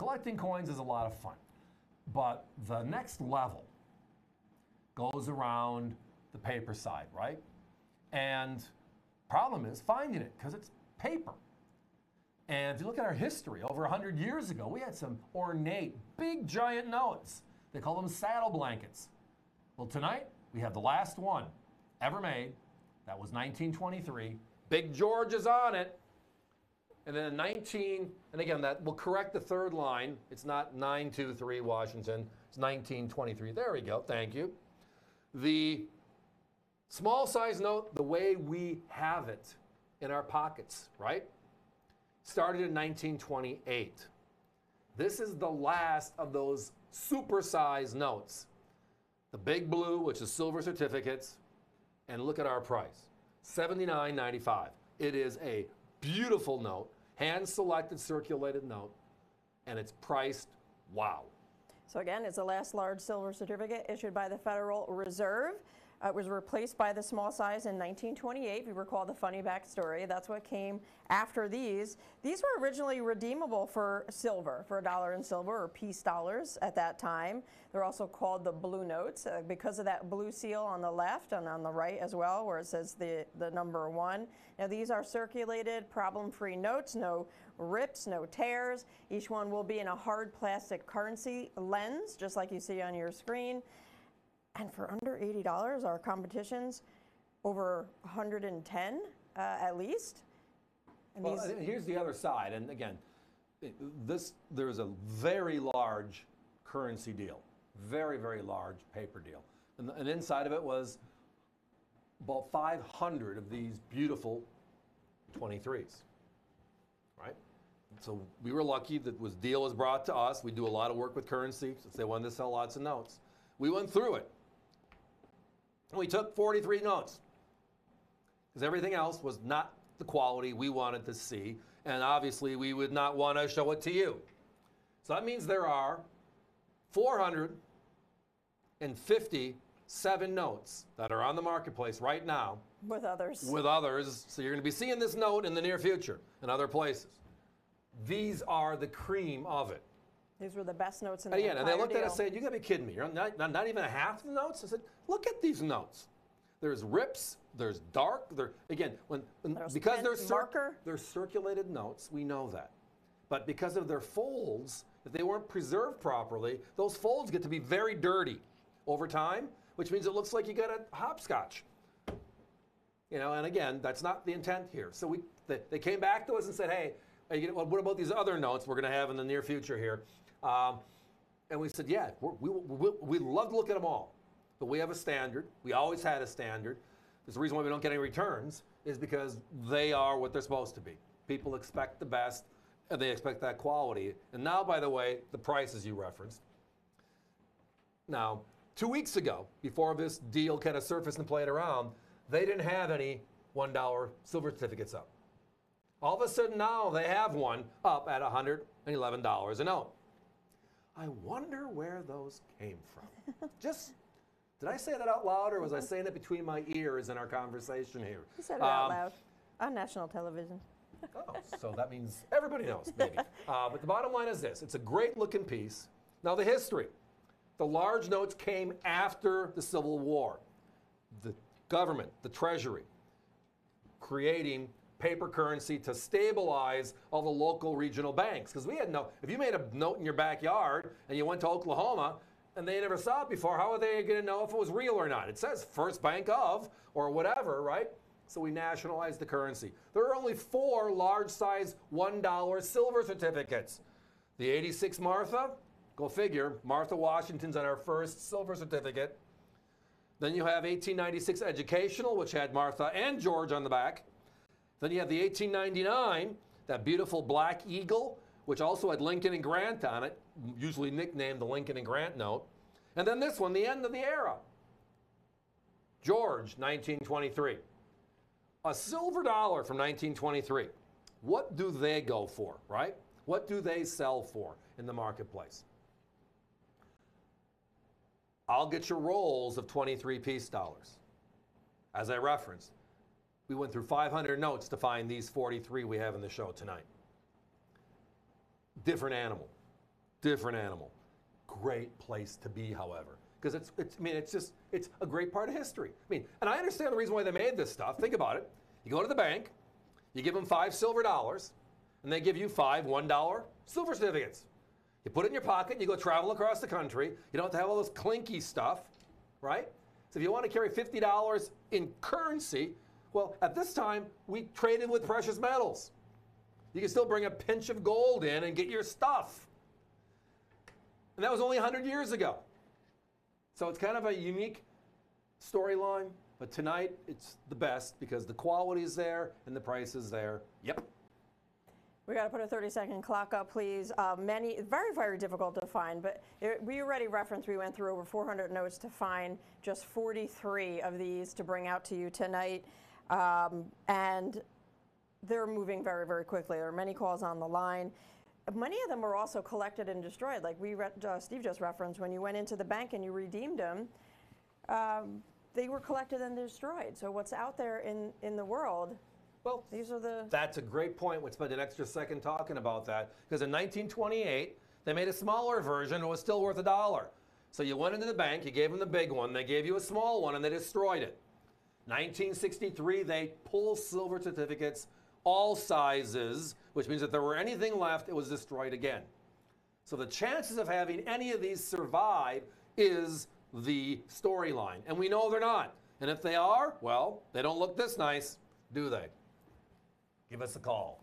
Collecting coins is a lot of fun, but the next level goes around the paper side, right? And problem is finding it, because it's paper. And if you look at our history, over 100 years ago, we had some ornate, big, giant notes. They call them saddle blankets. Well, tonight, we have the last one ever made. That was 1923. Big George is on it. And then in and again, that will correct the third line. It's not 923 Washington. It's 1923. There we go. Thank you. The small size note, the way we have it in our pockets, right? Started in 1928. This is the last of those supersized notes. The big blue, which is silver certificates, and look at our price, $79.95. It is a beautiful note, hand-selected, circulated note, and it's priced, wow. So again, it's the last large silver certificate issued by the Federal Reserve. It was replaced by the small size in 1928. If you recall the funny backstory, that's what came after these. These were originally redeemable for silver, for a dollar in silver or peace dollars at that time. They're also called the blue notes because of that blue seal on the left and on the right as well, where it says the number one. Now these are circulated, problem-free notes, no rips, no tears. Each one will be in a hard plastic currency lens, just like you see on your screen. And for under $80, our competition's over 110 at least. And well, here's the other side. And again, there's a very large currency deal, very, very large paper deal. And inside of it was about 500 of these beautiful 23s, right? So we were lucky that this deal was brought to us. We do a lot of work with currency since they wanted to sell lots of notes. We went through it. We took 43 notes because everything else was not the quality we wanted to see, and obviously we would not want to show it to you. So that means there are 457 notes that are on the marketplace right now. With others. With others. So you're going to be seeing this note in the near future in other places. These are the cream of it. These were the best notes in the entire deal. And they looked at us and said, you got to be kidding me. You're not even half the notes? I said, look at these notes. There's rips. There's dark. Again, because they're circulated notes, we know that. But because of their folds, if they weren't preserved properly, those folds get to be very dirty over time, which means it looks like you got a hopscotch. You know, and again, that's not the intent here. So they came back to us and said, hey, what about these other notes we're going to have in the near future here? And we said, yeah, we love to look at them all, but we have a standard. We always had a standard. There's a reason why we don't get any returns is because they are what they're supposed to be. People expect the best, and they expect that quality. And now, by the way, the prices you referenced. Now, 2 weeks ago, before this deal kind of surfaced and played around, they didn't have any $1 silver certificates up. All of a sudden now they have one up at $111 a note. I wonder where those came from. Did I say that out loud, or was I saying it between my ears in our conversation here? You said it out loud on national television. Oh, so that means everybody knows, maybe. But the bottom line is this. It's a great-looking piece. Now, the history. The large notes came after the Civil War. The government, the Treasury, creating paper currency to stabilize all the local regional banks. Because we had no, if you made a note in your backyard and you went to Oklahoma and they never saw it before, how are they going to know if it was real or not? It says First Bank of or whatever, right? So we nationalized the currency. There are only 4 large size $1 silver certificates. The 86 Martha, go figure, Martha Washington's on our first silver certificate. Then you have 1896 Educational, which had Martha and George on the back. Then you have the 1899, that beautiful black eagle, which also had Lincoln and Grant on it, usually nicknamed the Lincoln and Grant note. And then this one, the end of the era. George, 1923. A silver dollar from 1923. What do they go for, right? What do they sell for in the marketplace? I'll get your rolls of 23 peace dollars, as I referenced. We went through 500 notes to find these 43 we have in the show tonight. Different animal. Different animal. Great place to be, however, because it's a great part of history. I mean, and I understand the reason why they made this stuff. Think about it. You go to the bank, you give them $5 silver, and they give you $5 $1 silver certificates. You put it in your pocket, and you go travel across the country. You don't have to have all this clinky stuff, right? So if you want to carry $50 in currency, well, at this time, we traded with precious metals. You can still bring a pinch of gold in and get your stuff. And that was only 100 years ago. So it's kind of a unique storyline, but tonight it's the best because the quality is there and the price is there. Yep. We got to put a 30-second clock up, please. Many, very, very difficult to find, but we already referenced we went through over 400 notes to find just 43 of these to bring out to you tonight. And they're moving very, very quickly. There are many calls on the line. Many of them were also collected and destroyed. Like we Steve just referenced, when you went into the bank and you redeemed them, they were collected and destroyed. So what's out there in the world, well, these are the... That's a great point. We'll spend an extra second talking about that. Because in 1928, they made a smaller version and it was still worth $1. So you went into the bank, you gave them the big one, they gave you a small one, and they destroyed it. 1963, they pulled silver certificates, all sizes, which means if there were anything left, it was destroyed again. So the chances of having any of these survive is the storyline. And we know they're not. And if they are, well, they don't look this nice, do they? Give us a call.